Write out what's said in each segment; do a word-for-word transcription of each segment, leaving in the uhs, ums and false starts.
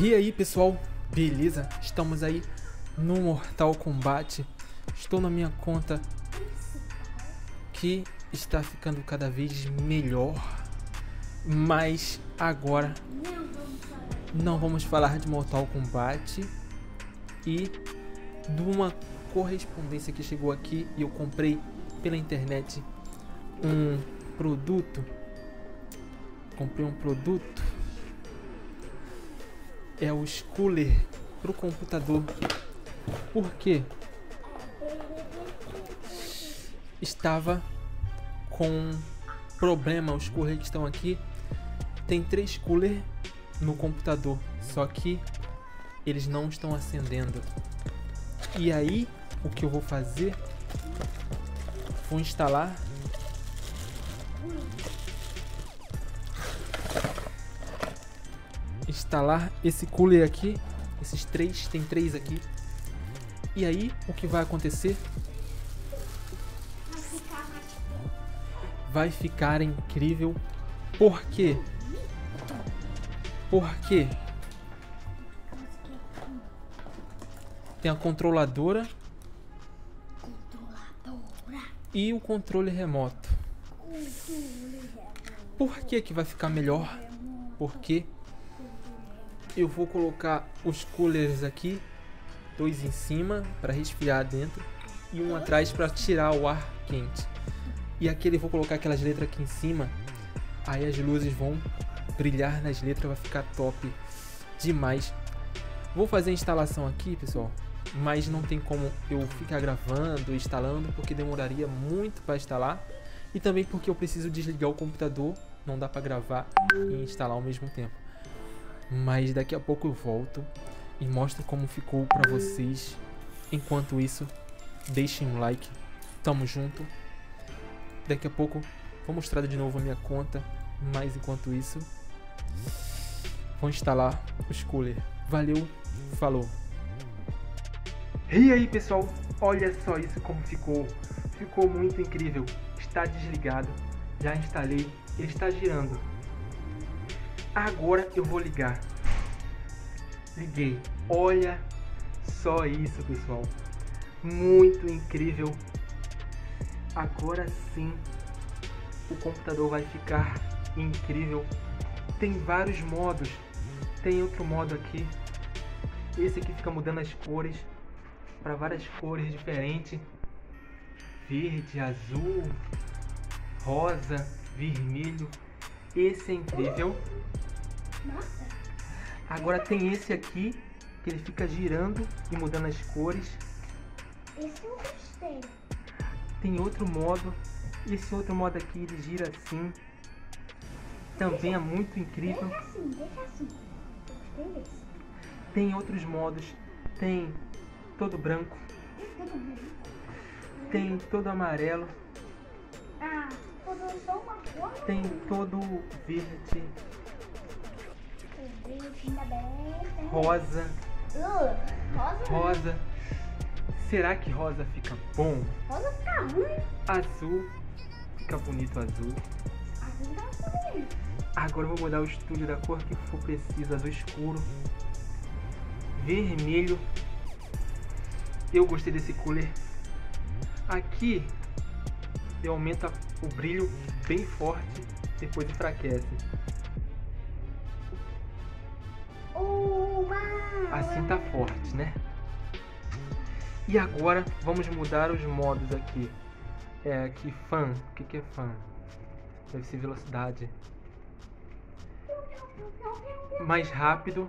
E aí pessoal, beleza? Estamos aí no Mortal Kombat. Estou na minha conta que está ficando cada vez melhor. Mas agora não vamos falar de Mortal Kombat e de uma correspondência que chegou aqui e eu comprei pela internet um produto. Comprei um produto, é o cooler para o computador, porque estava com problema. Os coolers que estão aqui, tem três coolers no computador, só que eles não estão acendendo. E aí o que eu vou fazer, vou instalar instalar esse cooler aqui, esses três, tem três aqui. E aí o que vai acontecer? Vai ficar incrível. Por quê? Porque tem a controladora e o controle remoto. Por que que vai ficar melhor? Porque eu vou colocar os coolers aqui, dois em cima para resfriar dentro e um atrás para tirar o ar quente. E aqui eu vou colocar aquelas letras aqui em cima, aí as luzes vão brilhar nas letras, vai ficar top demais. Vou fazer a instalação aqui, pessoal, mas não tem como eu ficar gravando e instalando porque demoraria muito para instalar e também porque eu preciso desligar o computador, não dá para gravar e instalar ao mesmo tempo. Mas daqui a pouco eu volto e mostro como ficou pra vocês. Enquanto isso, deixem um like. Tamo junto. Daqui a pouco vou mostrar de novo a minha conta. Mas enquanto isso, vou instalar os coolers. Valeu, falou. E aí pessoal, olha só isso como ficou. Ficou muito incrível. Está desligado, já instalei, ele está girando. Agora eu vou ligar. Liguei. Olha só isso, pessoal. Muito incrível. Agora sim, o computador vai ficar incrível. Tem vários modos. Tem outro modo aqui. Esse aqui fica mudando as cores para várias cores diferentes. Verde, azul, rosa, vermelho. Esse é incrível. Nossa. Agora tem esse aqui, que ele fica girando e mudando as cores. Esse eu gostei. Tem outro modo. Esse outro modo aqui, ele gira assim. Também deixa, é muito incrível. Deixa assim, deixa assim. Eu gostei desse. Tem outros modos. Tem todo branco. Esse todo branco. Tem todo amarelo. Ah, todo só uma cor. Tem todo verde. Rosa. Uh, rosa. Rosa. Será que rosa fica bom? Rosa fica ruim. Azul. Fica bonito azul. Azul fica ruim. Agora eu vou mudar o estúdio da cor que for preciso. Azul escuro. Vermelho. Eu gostei desse cooler. Aqui eu aumento o brilho bem forte. Depois enfraquece. Assim tá forte, né? E agora vamos mudar os modos aqui. É aqui fan. O que que é fan? Deve ser velocidade. Mais rápido.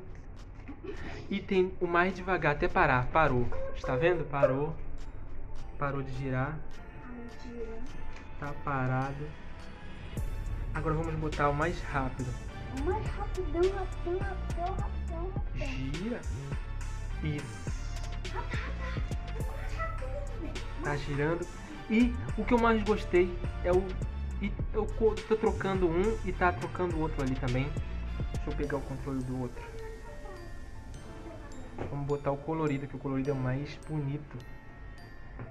E tem o mais devagar até parar. Parou. Está vendo? Parou. Parou de girar. Tá parado. Agora vamos botar o mais rápido. O mais rapidão, rapidão, rapidão, rapidão. Gira. Isso. Tá girando. E o que eu mais gostei é o... E eu tô trocando um e tá trocando o outro ali também. Deixa eu pegar o controle do outro. Vamos botar o colorido, que o colorido é o mais bonito.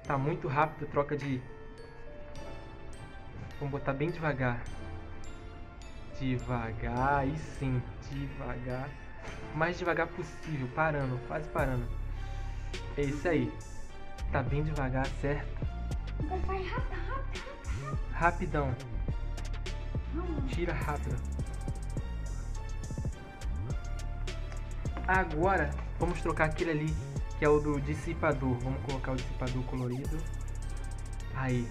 Tá muito rápido, troca de... Vamos botar bem devagar. Devagar, e sim, devagar. mais devagar possível, parando, quase parando. É isso aí. Tá bem devagar, certo? Então vai rápido, rápido, rápido. Rapidão. Tira rápido. Agora vamos trocar aquele ali, que é o do dissipador. Vamos colocar o dissipador colorido. Aí.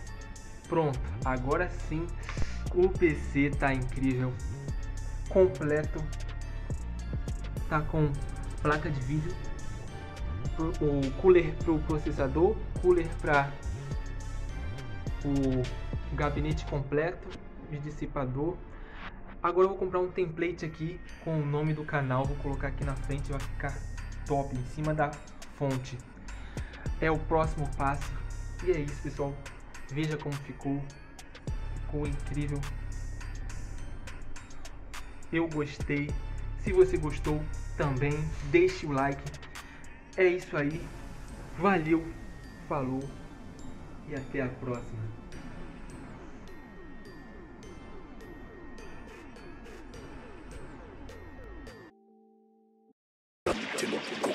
Pronto. Agora sim o P C tá incrível. Completo. Tá com placa de vídeo, o cooler pro processador, cooler para o gabinete completo de dissipador. Agora eu vou comprar um template aqui com o nome do canal, vou colocar aqui na frente, vai ficar top em cima da fonte. É o próximo passo. E é isso, pessoal, veja como ficou, ficou incrível. Eu gostei. Se você gostou também, deixe o like. É isso aí, valeu, falou e até a próxima. Thank you.